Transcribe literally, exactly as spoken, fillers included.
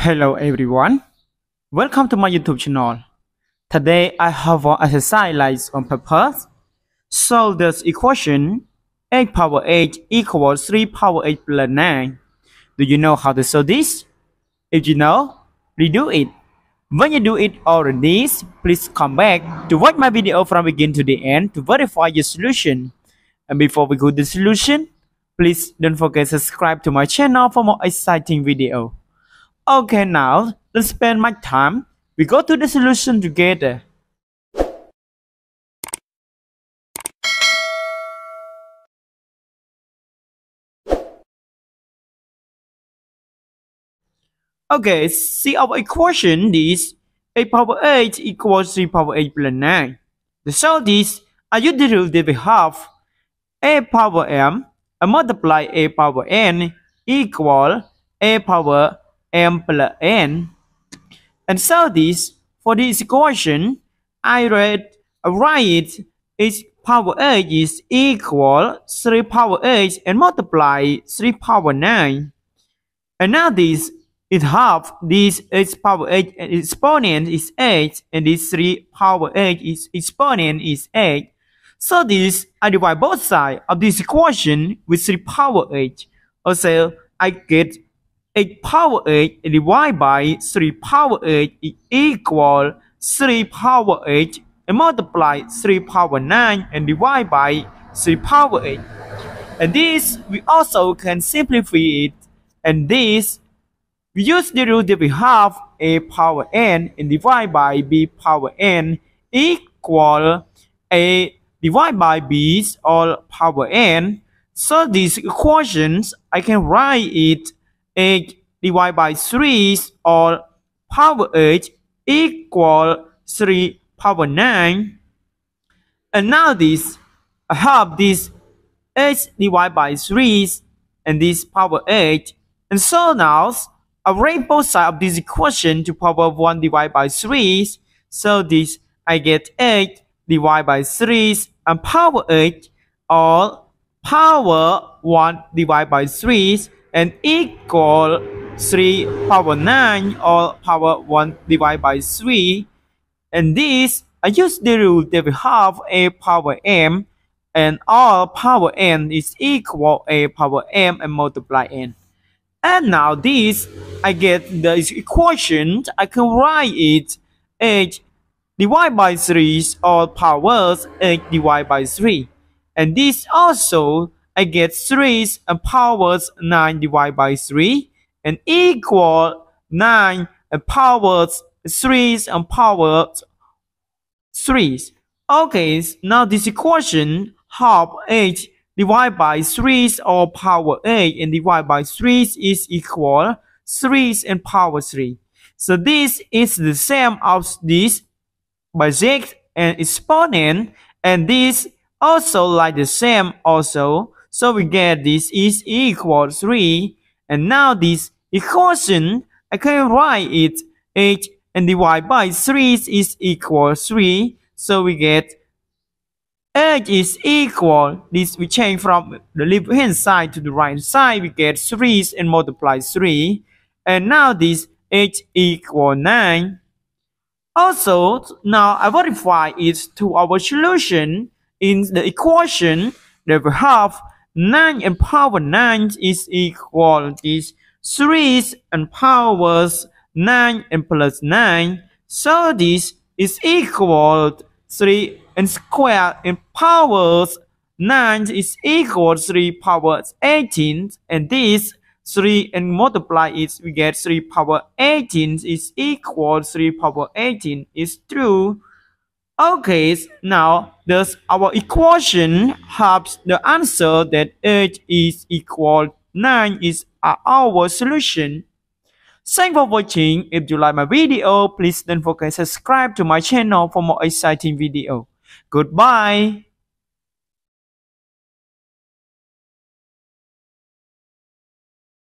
Hello everyone, welcome to my YouTube channel. Today I have an exercise like on purpose. Solve this equation eight power eight equals three power eight plus nine. Do you know how to solve this? If you know, redo it. When you do it already, please come back to watch my video from begin to the end to verify your solution. And before we go to the solution, please don't forget to subscribe to my channel for more exciting videos. Okay, now let's spend much time. We go to the solution together. Okay, see our equation is eight power eight equals three power eight plus nine. To solve this, I use the rule that we have a power m and multiply a power n equal a power m plus n, and so this for this equation I read write is power eight is equal three power eight and multiply three power nine, and now this is half. This is power eight and exponent is eight, and this three power eight is exponent is eight. So this I divide both sides of this equation with three power eight. Also I get eight power eight divided by three power eight is equal three power eight and multiply three power nine and divide by three power eight. And this we also can simplify it, and this we use the rule that we have a power n and divide by b power n equal a divided by b all power n. So these equations I can write it eight divided by three or power eight equal three power nine. And now this I have this eight divided by three and this power eight. And so now I write both sides of this equation to power one divided by three. So this I get eight divided by three and power eight or power one divided by three and equal three power nine or power one divided by three. And this I use the rule that we have a power m and all power n is equal a power m and multiply n. And now this I get this equation I can write it eight divided by three or powers eight divided by three, and this also I get three and powers nine divided by three and equal nine and powers three and powers three. Okay, now this equation half eight divided by three or power eight and divided by three is equal three and power three. So this is the same as this basic and exponent, and this also like the same also. So we get this is equal three, and now this equation I can write it eight and divide by three is equal three. So we get eight is equal, this we change from the left hand side to the right hand side, we get three and multiply three, and now this eight equal nine. Also now I verify it to our solution in the equation that we have nine and power nine is equal to three and powers nine and plus nine. So this is equal to three and square and powers nine is equal to three powers eighteen, and this three and multiply it we get three power eighteen is equal to three power eighteen is true. Okay, now thus our equation has the answer that eight is equal nine is our solution. Thanks for watching. If you like my video, please don't forget to subscribe to my channel for more exciting video. Goodbye.